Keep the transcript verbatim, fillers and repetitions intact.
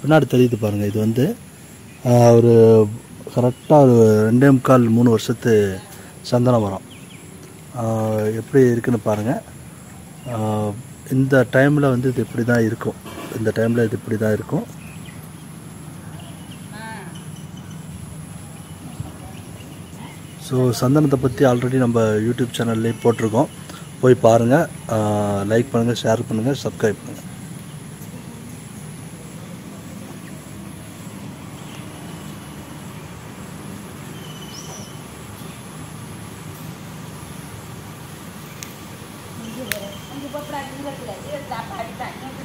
பின்னாடி தெரியுது பாருங்கள். இது வந்து ஒரு கரெக்டாக ஒரு ரெண்டே முக்கால் மூணு வருஷத்து சந்தன மரம் எப்படி இருக்குன்னு பாருங்கள். இந்த டைமில் வந்து இது இப்படி தான் இருக்கும். இந்த டைமில் இது இப்படி தான் இருக்கும். ஸோ சந்தனத்தை பற்றி ஆல்ரெடி நம்ம யூடியூப் சேனல்லேயே போட்டிருக்கோம், போய் பாருங்கள். லைக் பண்ணுங்கள், ஷேர் பண்ணுங்கள், சப்ஸ்கிரைப் பண்ணுங்கள். I'm going to go to the hospital.